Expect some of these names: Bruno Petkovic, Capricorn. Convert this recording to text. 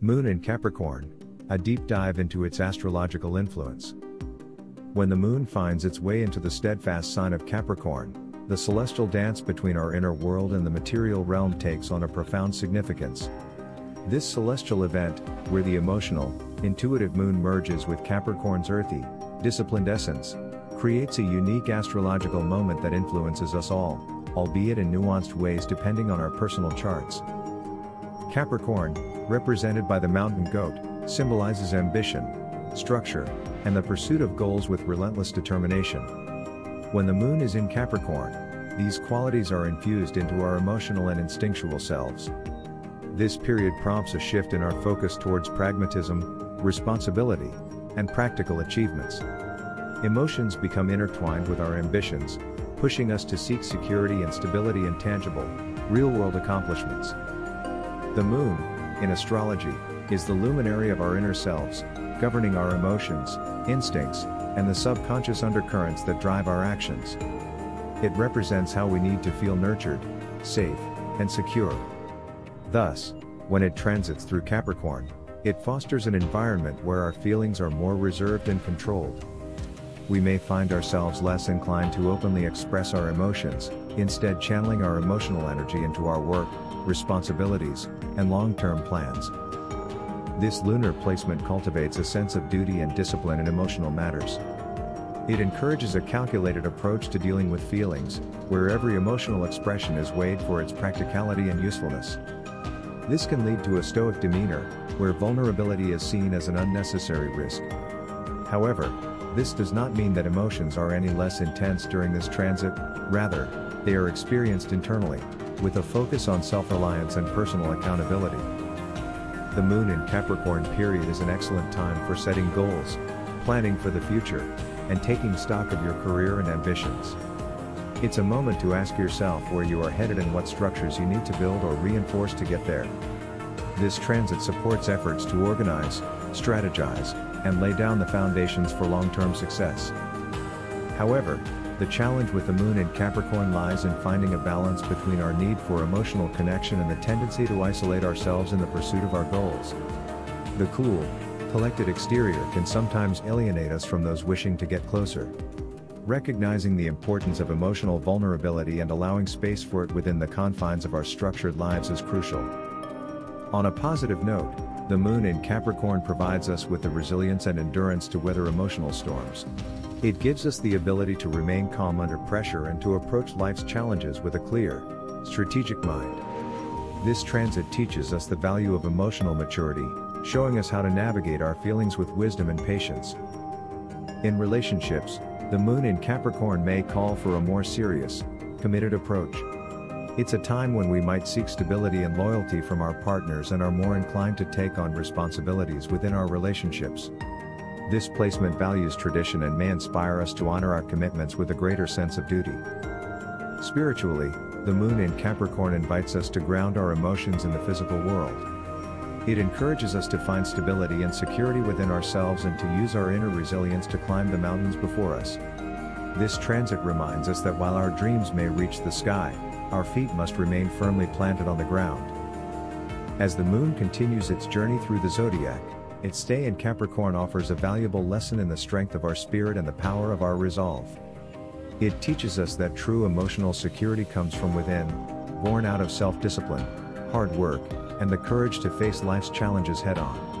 Moon in Capricorn, a deep dive into its astrological influence. When the moon finds its way into the steadfast sign of Capricorn, the celestial dance between our inner world and the material realm takes on a profound significance. This celestial event, where the emotional, intuitive moon merges with Capricorn's earthy, disciplined essence, creates a unique astrological moment that influences us all, albeit in nuanced ways depending on our personal charts. Capricorn, represented by the mountain goat, symbolizes ambition, structure, and the pursuit of goals with relentless determination. When the moon is in Capricorn, these qualities are infused into our emotional and instinctual selves. This period prompts a shift in our focus towards pragmatism, responsibility, and practical achievements. Emotions become intertwined with our ambitions, pushing us to seek security and stability in tangible, real-world accomplishments. The moon, in astrology, is the luminary of our inner selves, governing our emotions, instincts, and the subconscious undercurrents that drive our actions. It represents how we need to feel nurtured, safe, and secure. Thus, when it transits through Capricorn, it fosters an environment where our feelings are more reserved and controlled. We may find ourselves less inclined to openly express our emotions, instead channeling our emotional energy into our work, responsibilities, and long-term plans. This lunar placement cultivates a sense of duty and discipline in emotional matters. It encourages a calculated approach to dealing with feelings, where every emotional expression is weighed for its practicality and usefulness. This can lead to a stoic demeanor, where vulnerability is seen as an unnecessary risk. However, this does not mean that emotions are any less intense during this transit. Rather, they are experienced internally, with a focus on self-reliance and personal accountability. The moon in Capricorn period is an excellent time for setting goals, planning for the future, and taking stock of your career and ambitions. It's a moment to ask yourself where you are headed and what structures you need to build or reinforce to get there. This transit supports efforts to organize, strategize, and lay down the foundations for long-term success. However, the challenge with the moon in Capricorn lies in finding a balance between our need for emotional connection and the tendency to isolate ourselves in the pursuit of our goals. The cool, collected exterior can sometimes alienate us from those wishing to get closer. Recognizing the importance of emotional vulnerability and allowing space for it within the confines of our structured lives is crucial. On a positive note, the moon in Capricorn provides us with the resilience and endurance to weather emotional storms. It gives us the ability to remain calm under pressure and to approach life's challenges with a clear, strategic mind. This transit teaches us the value of emotional maturity, showing us how to navigate our feelings with wisdom and patience. In relationships, the moon in Capricorn may call for a more serious, committed approach. It's a time when we might seek stability and loyalty from our partners and are more inclined to take on responsibilities within our relationships. This placement values tradition and may inspire us to honor our commitments with a greater sense of duty. Spiritually, the moon in Capricorn invites us to ground our emotions in the physical world. It encourages us to find stability and security within ourselves and to use our inner resilience to climb the mountains before us. This transit reminds us that while our dreams may reach the sky, our feet must remain firmly planted on the ground. As the moon continues its journey through the zodiac, its stay in Capricorn offers a valuable lesson in the strength of our spirit and the power of our resolve. It teaches us that true emotional security comes from within, born out of self-discipline, hard work, and the courage to face life's challenges head-on.